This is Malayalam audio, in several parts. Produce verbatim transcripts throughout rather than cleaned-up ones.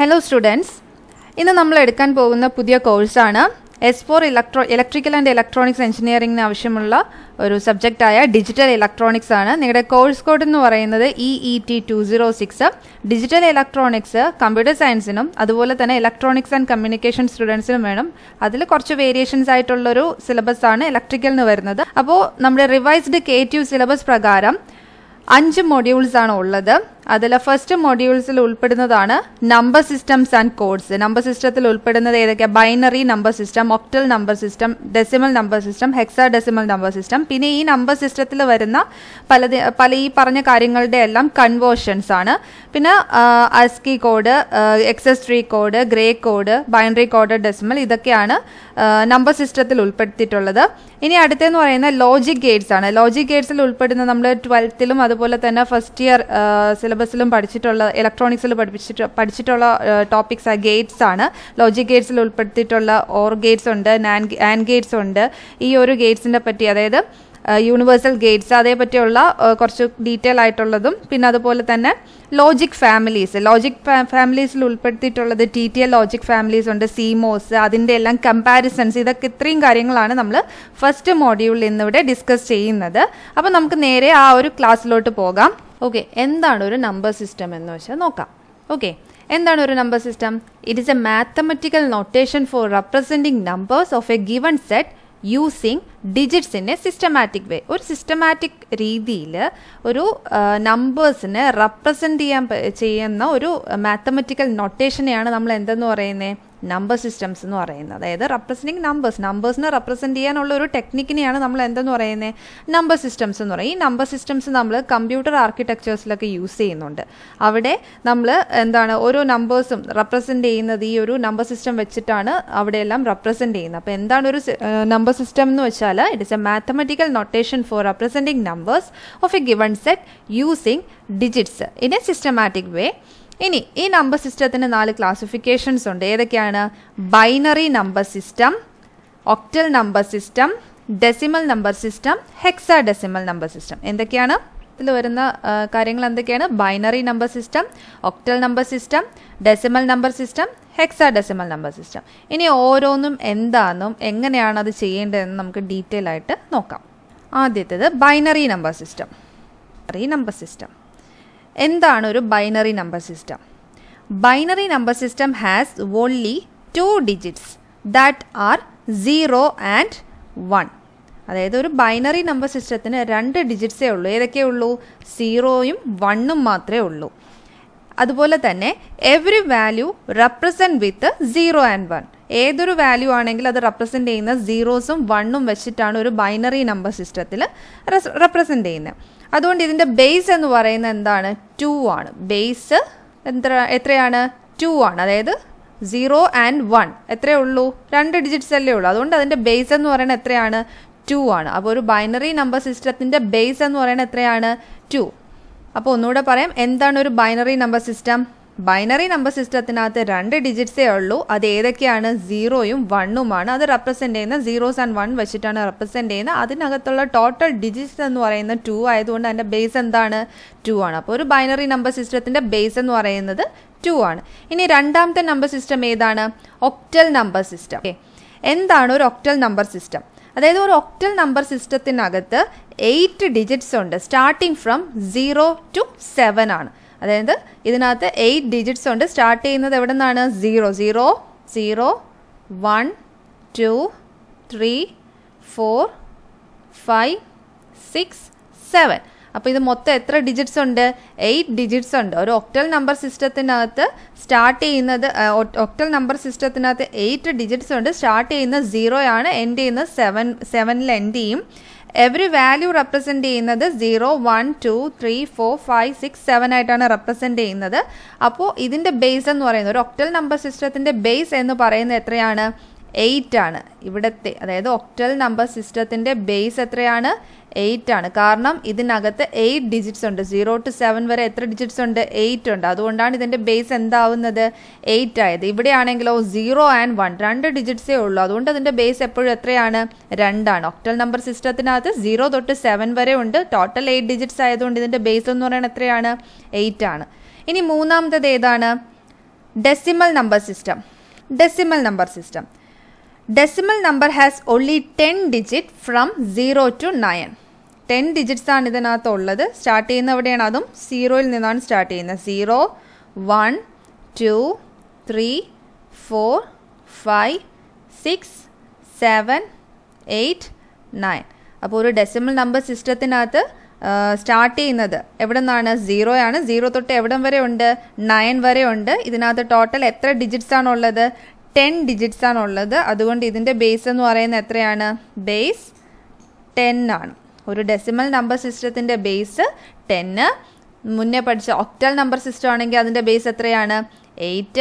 Hello students, in the Namla course S for Electro Electrical and Electronics Engineering subject Digital Electronics course code E E T two oh six Digital Electronics Computer Science Electronics and Communication students That is a variations of syllabus electrical Now revised K two syllabus pragaram five modules are ulladu. Adala first modules il ulpadunadana number systems and codes. Number system il ulpadunad edakya binary number system, octal number system, decimal number system, hexadecimal number system. Pinne ee number system il varuna pala pala ee paranja karyangalude ellam conversions aanu. Pinne ASCII code, X S three code, gray code, binary code, decimal idakkayana number system il ulpaduttittulladu. Ini aduthe nu parayna logic gates aanu. Logic gates il ulpadunna nammal twelfth ilum adupole thanne first year സിലബസിലും പഠിച്ചിട്ടുള്ള ഇലക്ട്രോണിക്സിൽ പഠിച്ചിട്ടുള്ള പഠിച്ചിട്ടുള്ള ടോപ്പിക്സ് ആ ഗേറ്റ്സ് ആണ് ലോജിക് ഗേറ്റ്സിൽ ഉൾപ്പെടുത്തിയിട്ടുള്ള ഓർ ഗേറ്റ്സ് ഉണ്ട് ആൻഡ് ഗേറ്റ്സ് ഉണ്ട് ഈ ഒരു ഗേറ്റ്സിനെ പറ്റി അതായത് യൂണിവേഴ്സൽ ഗേറ്റ്സ് അതേ പറ്റിയുള്ള കുറച്ച് ഡീറ്റെയിൽ ആയിട്ടുള്ളതും പിന്നെ അതുപോലെ തന്നെ ലോജിക് ഫാമിലീസ് ലോജിക് ഫാമിലീസിൽ ഉൾപ്പെടുത്തിയിട്ടുള്ളത് T T L logic families ഉണ്ട് സിമോസ് അതിൻ്റെ എല്ലാം കമ്പാരിസൺസ് ഇതൊക്കെ ഇത്രയും കാര്യങ്ങളാണ് നമ്മൾ ഫസ്റ്റ് മോഡ്യൂളിൽ ഇന്നിവിടെ ഡിസ്കസ് ചെയ്യുന്നത് അപ്പോൾ നമുക്ക് നേരെ ആ ഒരു ക്ലാസ്സിലോട്ട് പോകാം Okay, what is a number system? Okay, what is a number system? It is a mathematical notation for representing numbers of a given set using digits in a systematic way. One systematic way, one numbers represent a mathematical notation. Number systems nu arayna adayathu representing numbers numbers ne represent cheyanulla oru technique neyana nammal endennu arayne number systems nu aray ee number systems nammal computer architectures lakke use cheyyunnund avide nammal endana oru numbers represent cheyyunnathu ee oru number system vechittana avide ellam represent cheyyunna appo endana oru number system nu vechala it is a mathematical notation for representing numbers of a given set using digits in a systematic way ഇനി ഈ നമ്പർ സിസ്റ്റത്തിന് നാല് ക്ലാസിഫിക്കേഷൻസ് ഉണ്ട് ഏതൊക്കെയാണ് binary number system octal number system decimal number system hexadecimal number system എന്തൊക്കെയാണ് ഇതിൽ വരുന്ന കാര്യങ്ങൾ എന്തൊക്കെയാണ് binary number system octal number system decimal number system hexadecimal number system ഇനി ഓരോന്നും എന്താണെന്നും എങ്ങനെയാണ് അത് ചെയ്യേണ്ടതെന്ന് നമുക്ക് ഡീറ്റെയിൽ ആയിട്ട് നോക്കാം ആദ്യത്തേത് binary number system binary number system എന്താണ് ഒരു binary number system binary number system has only two digits that are zero and one അതായത് ഒരു ബൈനറി നമ്പർ സിസ്റ്റത്തിന് രണ്ട് ഡിജിറ്റ്സേ ഉള്ളൂ ഏതൊക്കെ ഉള്ളൂ സീറോയും വണ്ണും മാത്രമേ ഉള്ളൂ അതുപോലെ തന്നെ every value represent with zero and one ഏതൊരു വാല്യൂ ആണെങ്കിൽ അത് റെപ്രസെൻ്റ് ചെയ്യുന്ന സീറോസും വണ്ണും വെച്ചിട്ടാണ് ഒരു ബൈനറി നമ്പർ സിസ്റ്റത്തിൽ റെപ്രസെൻ്റ് ചെയ്യുന്നത് അതുകൊണ്ട് ഇതിൻ്റെ ബേസ് എന്ന് പറയുന്നത് എന്താണ് ടു ആണ് ബേസ് എത്ര എത്രയാണ് ടു ആണ് അതായത് സീറോ ആൻഡ് വൺ എത്രയേ ഉള്ളൂ രണ്ട് ഡിജിറ്റ്സ് അല്ലേ ഉള്ളൂ അതുകൊണ്ട് അതിൻ്റെ ബേസ് എന്ന് പറയുന്നത് എത്രയാണ് ടു ആണ് അപ്പോൾ ഒരു ബൈനറി നമ്പർ സിസ്റ്റത്തിൻ്റെ ബേസ് എന്ന് പറയുന്നത് എത്രയാണ് ടു അപ്പോൾ ഒന്നുകൂടെ പറയാം എന്താണ് ഒരു binary number system binary number സിസ്റ്റത്തിനകത്ത് രണ്ട് ഡിജിറ്റ്സേ ഉള്ളൂ അത് ഏതൊക്കെയാണ് സീറോയും വണ്ണുമാണ് അത് റെപ്രസെൻ്റ് ചെയ്യുന്ന സീറോസ് ആൻഡ് വൺ വെച്ചിട്ടാണ് റെപ്രസെൻ്റ് ചെയ്യുന്നത് അതിനകത്തുള്ള ടോട്ടൽ ഡിജിറ്റ്സ് എന്ന് പറയുന്നത് ടു ആയതുകൊണ്ട് അതിൻ്റെ ബേസ് എന്താണ് ടു ആണ് അപ്പോൾ ഒരു ബൈനറി നമ്പർ സിസ്റ്റത്തിൻ്റെ ബേസ് എന്ന് പറയുന്നത് ടു ആണ് ഇനി രണ്ടാമത്തെ നമ്പർ സിസ്റ്റം ഏതാണ് ഒക്ടൽ നമ്പർ സിസ്റ്റം എന്താണ് ഒരു ഒക്ടൽ നമ്പർ സിസ്റ്റം അതായത് ഒരു ഒക്ടൽ നമ്പർ സിസ്റ്റത്തിനകത്ത് എയ്റ്റ് ഡിജിറ്റ്സ് ഉണ്ട് starting from zero to seven ആണ് അതായത് ഇതിനകത്ത് എയ്റ്റ് ഡിജിറ്റ്സ് ഉണ്ട് സ്റ്റാർട്ട് ചെയ്യുന്നത് എവിടെ നിന്നാണ് zero zero zero one two three four five six seven അപ്പോൾ ഇത് മൊത്തം എത്ര ഡിജിറ്റ്സ് ഉണ്ട് എയ്റ്റ് ഡിജിറ്റ്സ് ഉണ്ട് ഒരു ഒക്ടൽ നമ്പർ സിസ്റ്റത്തിനകത്ത് സ്റ്റാർട്ട് ചെയ്യുന്നത് ഒക്ടൽ നമ്പർ സിസ്റ്റത്തിനകത്ത് എയ്റ്റ് ഡിജിറ്റ്സ് ഉണ്ട് സ്റ്റാർട്ട് ചെയ്യുന്നത് സീറോ ആണ് എൻഡ് ചെയ്യുന്നത് സെവൻ സെവനിൽ എൻഡ് ചെയ്യും എവറി വാല്യൂ റെപ്രസെൻ്റ് ചെയ്യുന്നത് zero one two three four five six seven ആയിട്ടാണ് റെപ്രസെൻ്റ് ചെയ്യുന്നത് അപ്പോൾ ഇതിൻ്റെ ബേസ് എന്ന് പറയുന്നത് ഒരു ഒക്ടൽ നമ്പർ സിസ്റ്റത്തിൻ്റെ ബേസ് എന്ന് പറയുന്നത് എത്രയാണ് എയ്റ്റ് ആണ് ഇവിടുത്തെ അതായത് ഒക്ടൽ നമ്പർ സിസ്റ്റത്തിൻ്റെ ബേസ് എത്രയാണ് എയ്റ്റ് ആണ് കാരണം ഇതിനകത്ത് എയ്റ്റ് ഡിജിറ്റ്സ് ഉണ്ട് സീറോ ടു സെവൻ വരെ എത്ര ഡിജിറ്റ്സ് ഉണ്ട് എയ്റ്റ് ഉണ്ട് അതുകൊണ്ടാണ് ഇതിൻ്റെ ബേസ് എന്താവുന്നത് എയ്റ്റ് ആയത് ഇവിടെയാണെങ്കിലോ സീറോ ആൻഡ് വൺ രണ്ട് ഡിജിറ്റ്സേ ഉള്ളൂ അതുകൊണ്ട് അതിൻ്റെ ബേസ് എപ്പോഴും എത്രയാണ് രണ്ടാണ് ഒക്ടൽ നമ്പർ സിസ്റ്റത്തിനകത്ത് സീറോ തൊട്ട് സെവൻ വരെ ഉണ്ട് ടോട്ടൽ എയ്റ്റ് ഡിജിറ്റ്സ് ആയതുകൊണ്ട് ഇതിൻ്റെ ബേസ് എന്ന് പറയുന്നത് എത്രയാണ് എയ്റ്റ് ആണ് ഇനി മൂന്നാമത്തേത് ഏതാണ് Decimal number system. Decimal number system. Decimal number has only ten digits from zero to nine. ten digits are the start the zero start zero, one, two, three, four, five, six, seven, eight, nine. Now, decimal number system Uh, start ചെയ്യുന്നത് എവിടെന്നാണ് zero ആണ് zero തൊട്ട് എവിടം വരെ ഉണ്ട് nine വരെ ഉണ്ട് ഇതിനകത്ത് ടോട്ടൽ എത്ര ഡിജിറ്റ്സ് ആണ് ഉള്ളത് ten ഡിജിറ്റ്സ് ആണ് ഉള്ളത് അതുകൊണ്ട് ഇതിന്റെ ബേസ് എന്ന് പറയുന്നത് എത്രയാണ് ബേസ് ten ആണ് ഒരു ഡെസിമൽ നമ്പർ സിസ്റ്റത്തിന്റെ ബേസ് ten മുന്നേ പഠിച്ച ഒക്ടൽ നമ്പർ സിസ്റ്റം ആണെങ്കിൽ അതിന്റെ ബേസ് എത്രയാണ് eight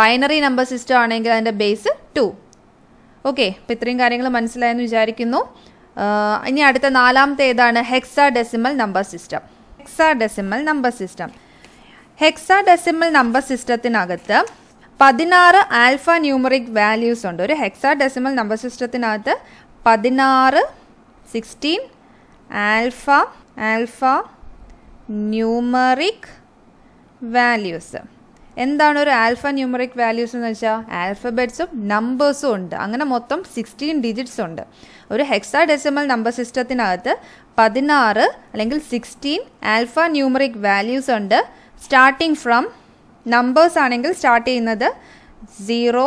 ബൈനറി നമ്പർ സിസ്റ്റം ആണെങ്കിൽ അതിന്റെ ബേസ് two ഓക്കേ അപ്പോൾ ഇത്രയും കാര്യങ്ങൾ മനസ്സിലായെന്ന് വിചാരിക്കുന്നു Uh, in the fourth one is hexadecimal number system. Hexadecimal number system. Hexadecimal number system is sixteen alphanumeric values. Hexadecimal number system is sixteen alpha, alpha numeric values. What are alphanumeric values? Alphabets of numbers. sixteen digits. One hexadecimal number system is sixteen alphanumeric values. Starting from numbers starting zero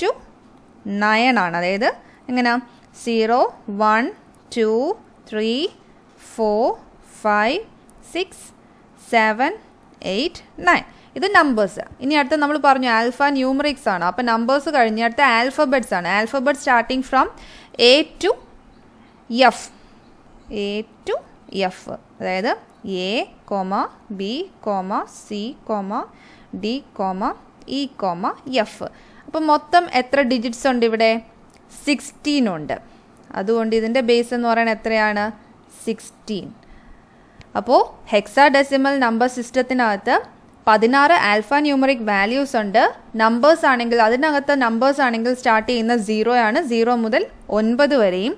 to nine. zero, one, two, three, four, five, six, seven, eight, nine. This is numbers. This is alphanumerics. So, numbers are alphabets. Alphabet starting from A to F. A to F. That is A, B, C, D, E, F. Now, how many digits are there? sixteen. That is the base of sixteen. So, hexadecimal number system sixteen alphanumeric values under numbers anengil adinagatha numbers anengil start ചെയ്യുന്ന zero ആണ് zero മുതൽ nine വരെയും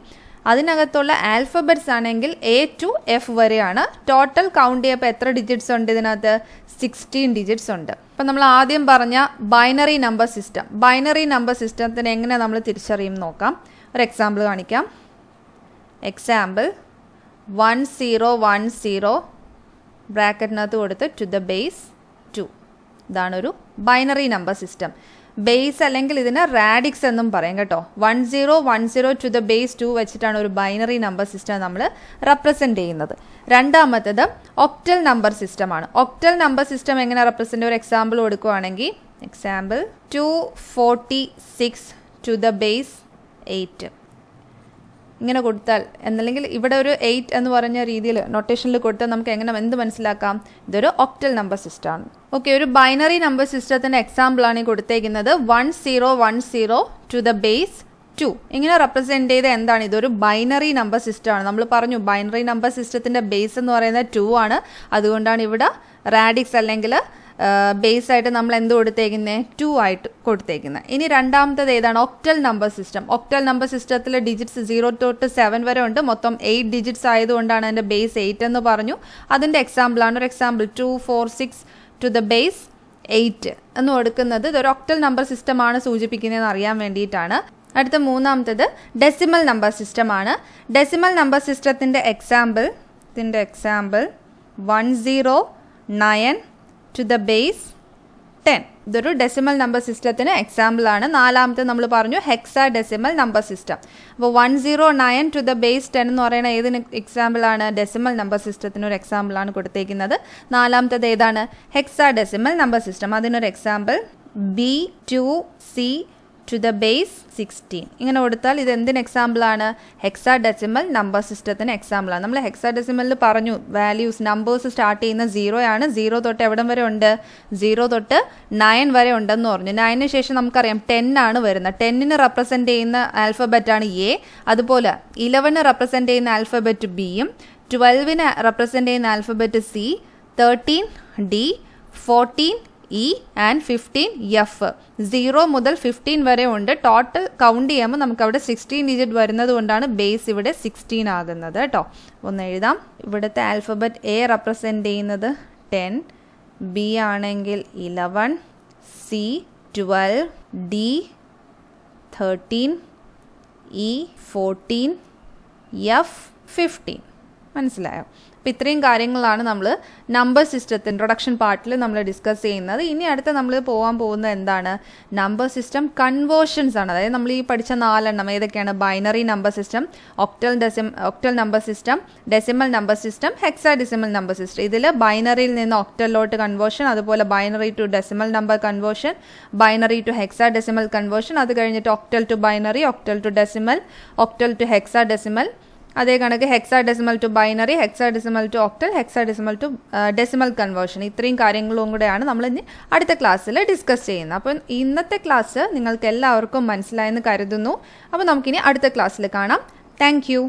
അതിനകത്തുള്ള alphabets ആണെങ്കിൽ A to F വരെയാണ് total count ചെയ്യപ്പോൾ എത്ര digits ഉണ്ട് ഇതിനകത്ത് sixteen digits ഉണ്ട് അപ്പോൾ നമ്മൾ ആദ്യം പറഞ്ഞ binary number system binary number system ത്തെ എങ്ങനെ നമ്മൾ തിരിച്ചറിയും നോക്കാം ഒരു example കാണിക്കാം example one zero one zero bracket നത്തു കൊടുത്ത് to the base two. That is a binary number system. Base is radix. one zero one zero to the base two is a binary number system. We represent it. Second is octal number system. Octal number system is represent an example. Example two forty-six to the base eight. This is eight notation. This is an octal number system. Okay, binary number system example one zero one zero to the base two. This represent a binary number system. We have binary number system base two. That is radix Uh, base item we will take two item. This is the octal number system. Octal number system digits zero to seven eight digits and base eight. That is the example. Example two forty-six to the base eight. This is the octal number system. That is the decimal number system. Decimal number system is the example. The example one zero nine. To the base ten. This is decimal number system example. fourth hexadecimal number system. one zero nine to the base ten is example decimal number system. fourth hexadecimal number system. That is example B two C to the base sixteen. This is an example of hexadecimal number system. We hexadecimal values numbers start in zero and zero to zero to nine nine ten and ten represent the alphabet A. That is eleven represent the alphabet B. twelve represent the alphabet C. thirteen D. fourteen E and fifteen F. zero mudal fifteen vare undu total count cheyyamo namukku avade sixteen digit varunadu ondana base ivide sixteen aagunnathu ട്ടോ onnu ezhudam ividathe alphabet A represent cheyyunnathu ten B aanengil eleven C twelve, D thirteen, E fourteen, F fifteen. മനസ്സിലായോ? അപ്പോൾ ഇത്രയും കാര്യങ്ങളാണ് നമ്മൾ നമ്പർ സിസ്റ്റത്തിന്റെ ഇൻട്രൊഡക്ഷൻ പാർട്ടിൽ നമ്മൾ ഡിസ്കസ് ചെയ്യുന്നത്. ഇനി അടുത്ത നമ്മൾ പോകാൻ പോകുന്ന എന്താണ്? നമ്പർ സിസ്റ്റം കൺവേർഷൻസ് ആണ്. അതായത് നമ്മൾ ഈ പഠിച്ച നാലെണ്ണം ഏതൊക്കെയാണ്? ബൈനറി നമ്പർ സിസ്റ്റം, ഒക്ടൽ ഡെസിം octal number system, decimal number system, hexadecimal number system. ഇതിൽ ബൈനറിയിൽ നിന്ന് ഒക്ടലിലോട്ട് കൺവേർഷൻ, അതുപോലെ binary to decimal number conversion, binary to hexadecimal conversion, അത് കഴിഞ്ഞിട്ട് octal to binary, octal to decimal, octal to hexadecimal, അതേ കണക്ക് hexadecimal to binary, hexadecimal to octal, hexadecimal to decimal conversion. ഇത്രയും കാര്യങ്ങളും കൂടെയാണ് നമ്മൾ ഇനി അടുത്ത ക്ലാസ്സിൽ ഡിസ്കസ് ചെയ്യുന്നത്. അപ്പം ഇന്നത്തെ ക്ലാസ് നിങ്ങൾക്ക് എല്ലാവർക്കും മനസ്സിലായെന്ന് കരുതുന്നു. അപ്പോൾ നമുക്കിനി അടുത്ത ക്ലാസ്സിൽ കാണാം. Thank U.